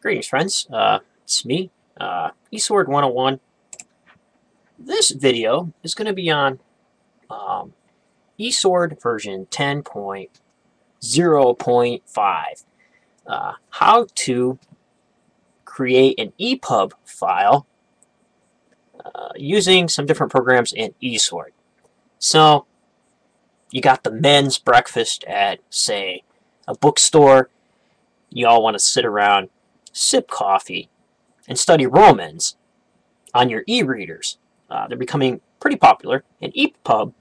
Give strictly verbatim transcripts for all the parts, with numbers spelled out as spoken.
Greetings, friends. Uh, it's me, uh, E-Sword one oh one. This video is going to be on um, E-Sword version ten point zero point five. Uh, how to create an E P U B file uh, using some different programs in E-Sword. So, you got the men's breakfast at, say, a bookstore. You all want to sit around, sip coffee, and study Romans on your e-readers. Uh, they're becoming pretty popular, and E P U B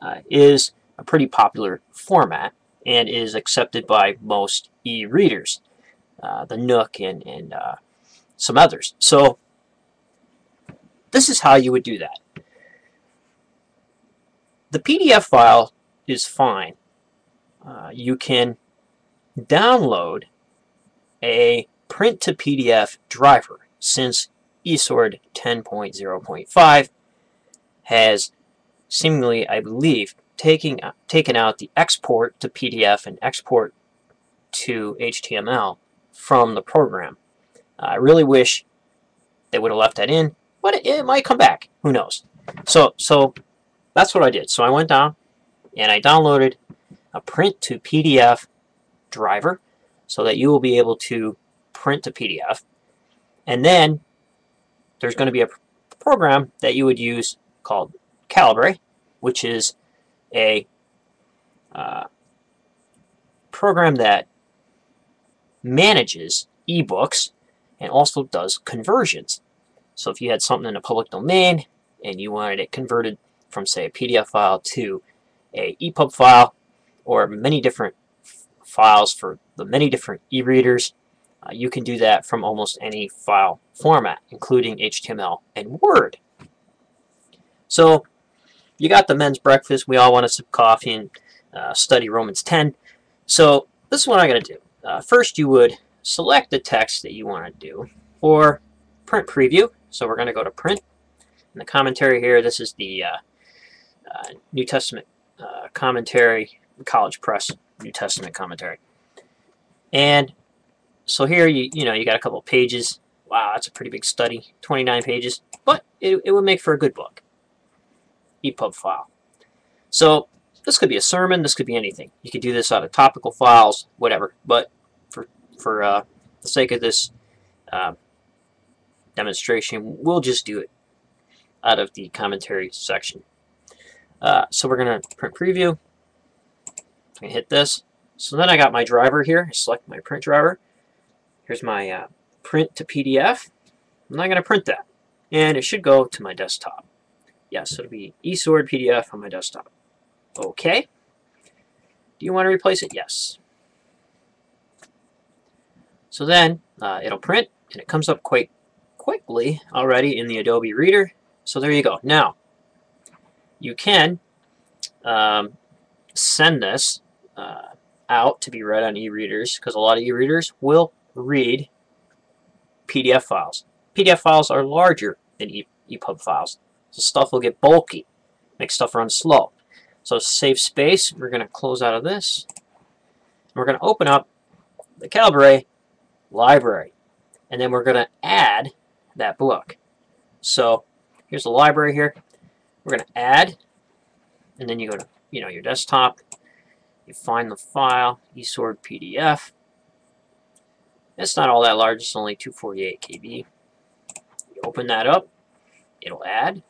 uh, is a pretty popular format and is accepted by most e-readers, uh, the Nook and, and uh, some others. So this is how you would do that. The P D F file is fine. Uh, you can download a print to P D F driver, since E-Sword ten point zero point five has seemingly, I believe, taking, uh, taken out the export to P D F and export to H T M L from the program. Uh, I really wish they would have left that in, but it, it might come back. Who knows? So, so that's what I did. So I went down and I downloaded a print to P D F driver so that you will be able to print to P D F, and then there's going to be a program that you would use called Calibre, which is a uh, program that manages ebooks and also does conversions. So if you had something in a public domain and you wanted it converted from, say, a P D F file to a E P U B file, or many different files for the many different e-readers, Uh, you can do that from almost any file format, including H T M L and Word. So you got the men's breakfast. We all want to sip coffee and uh, study Romans ten. So this is what I'm going to do. Uh, first, you would select the text that you want to do for print preview. So we're going to go to print. And the commentary here, this is the uh, uh, New Testament uh, commentary, College Press New Testament commentary. And so here, you you know, you got a couple of pages. Wow, that's a pretty big study, twenty-nine pages, but it, it would make for a good book. E P U B file. So this could be a sermon, this could be anything. You could do this out of topical files, whatever, but for, for uh, the sake of this uh, demonstration, we'll just do it out of the commentary section. Uh, so we're going to print preview. I'm going to hit this. So then I got my driver here. I select my print driver. Here's my uh, print to P D F. I'm not going to print that. And it should go to my desktop. Yes, it'll be E-Sword P D F on my desktop. Okay. Do you want to replace it? Yes. So then uh, it'll print, and it comes up quite quickly already in the Adobe Reader. So there you go. Now, you can um, send this uh, out to be read on e-readers, because a lot of e-readers will read P D F files. P D F files are larger than E P U B files, so stuff will get bulky, make stuff run slow. So to save space, we're going to close out of this. We're going to open up the Calibre library, and then we're going to add that book. So here's the library here. We're going to add, and then you go to you know your desktop. You find the file E-Sword P D F. It's not all that large, it's only two forty-eight K B. You open that up, it'll add.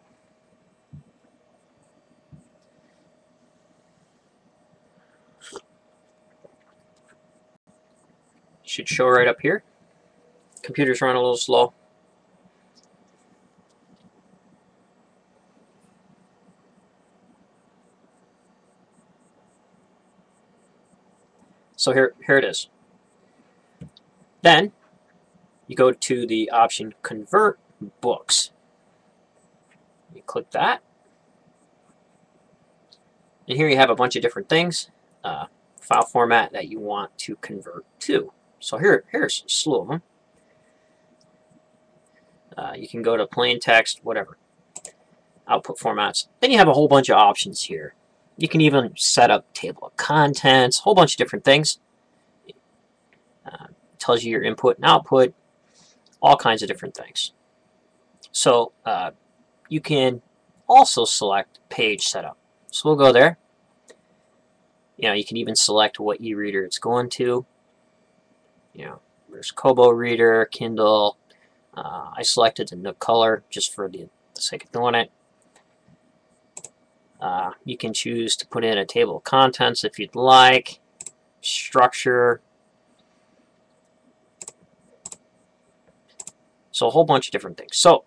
Should show right up here. Computers run a little slow. So here, here it is. Then you go to the option Convert Books. You click that. And here you have a bunch of different things, uh, file format that you want to convert to. So here, here's a slew of them. Uh, you can go to plain text, whatever, output formats. Then you have a whole bunch of options here. You can even set up table of contents, a whole bunch of different things. Uh, tells you your input and output, all kinds of different things. So uh, you can also select page setup. So we'll go there. You know, you can even select what e-reader it's going to. You know, there's Kobo Reader, Kindle. Uh, I selected the Nook Color just for the, the sake of doing it. Uh, you can choose to put in a table of contents if you'd like, structure. So a whole bunch of different things. So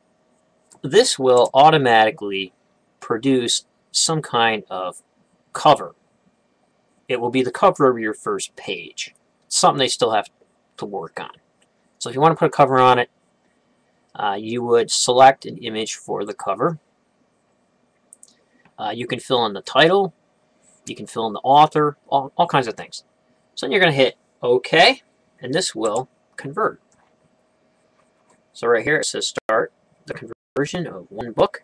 this will automatically produce some kind of cover. It will be the cover of your first page. It's something they still have to work on. So if you want to put a cover on it, uh, you would select an image for the cover. Uh, you can fill in the title. You can fill in the author, all, all kinds of things. So then you're going to hit OK, and this will convert. So right here it says start the conversion of one book.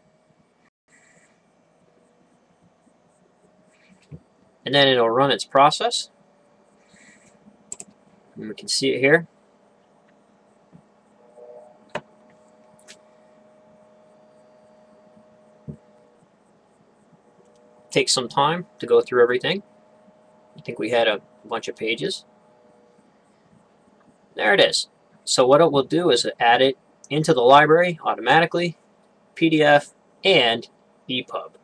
And then it'll run its process. And we can see it here. Takes some time to go through everything. I think we had a bunch of pages. There it is. So what it will do is add it into the library automatically, P D F and E P U B.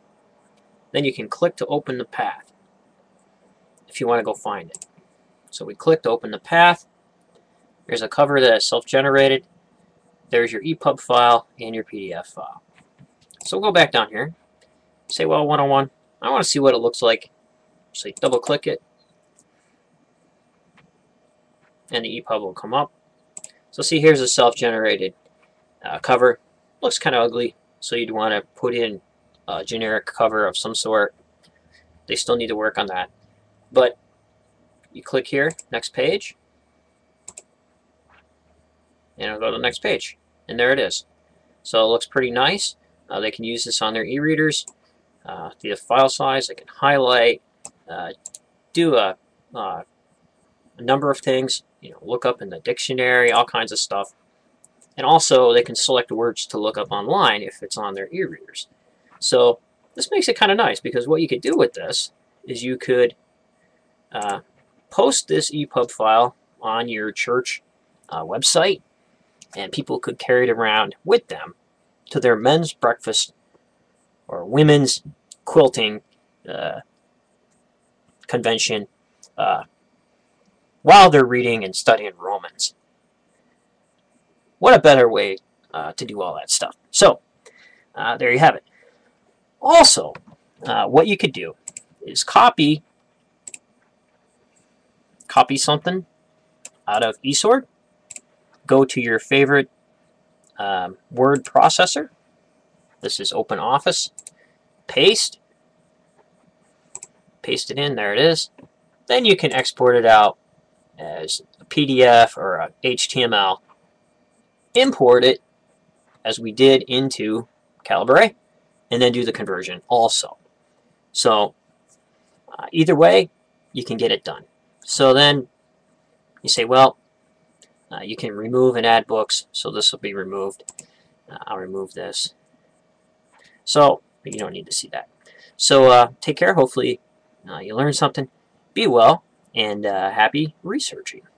Then you can click to open the path if you want to go find it. So we click to open the path. There's a cover that is self-generated. There's your E P U B file and your P D F file. So we'll go back down here. Say, well, one oh one. I want to see what it looks like. So you double click it. And the E P U B will come up. So see, here's a self-generated uh, cover. Looks kind of ugly. So you'd want to put in a generic cover of some sort. They still need to work on that. But you click here, next page, and it'll go to the next page. And there it is. So it looks pretty nice. Uh, they can use this on their e-readers. Uh, the file size, they can highlight, uh, do a, uh, a number of things, you know, look up in the dictionary, all kinds of stuff. And also they can select words to look up online if it's on their e-readers. So this makes it kind of nice, because what you could do with this is you could uh, post this E P U B file on your church uh, website, and people could carry it around with them to their men's breakfast or women's quilting uh, convention uh, while they're reading and studying Romans. What a better way uh, to do all that stuff. So uh, there you have it. Also, uh, what you could do is copy copy something out of E-Sword, go to your favorite um, word processor. This is OpenOffice. Paste. Paste it in. There it is. Then you can export it out as a P D F or a H T M L. Import it as we did into Calibre, and then do the conversion also. So uh, either way, you can get it done. So then you say, well, uh, you can remove and add books. So this will be removed. Uh, I'll remove this. So you don't need to see that. So uh, take care. Hopefully uh, you learned something. Be well, and uh, happy researching.